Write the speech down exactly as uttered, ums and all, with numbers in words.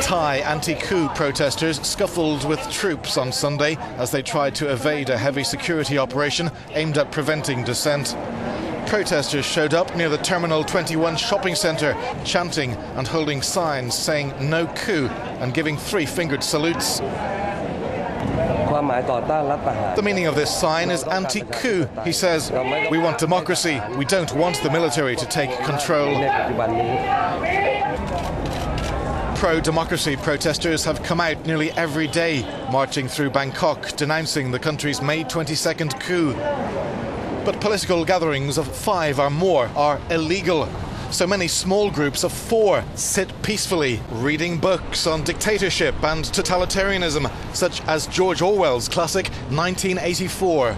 Thai anti-coup protesters scuffled with troops on Sunday as they tried to evade a heavy security operation aimed at preventing dissent. Protesters showed up near the Terminal twenty-one shopping centre, chanting and holding signs saying no coup and giving three-fingered salutes. The meaning of this sign is anti-coup. He says, "We want democracy. We don't want the military to take control." Pro-democracy protesters have come out nearly every day, marching through Bangkok, denouncing the country's May twenty-second coup. But political gatherings of five or more are illegal. So many small groups of four sit peacefully, reading books on dictatorship and totalitarianism, such as George Orwell's classic nineteen eighty-four.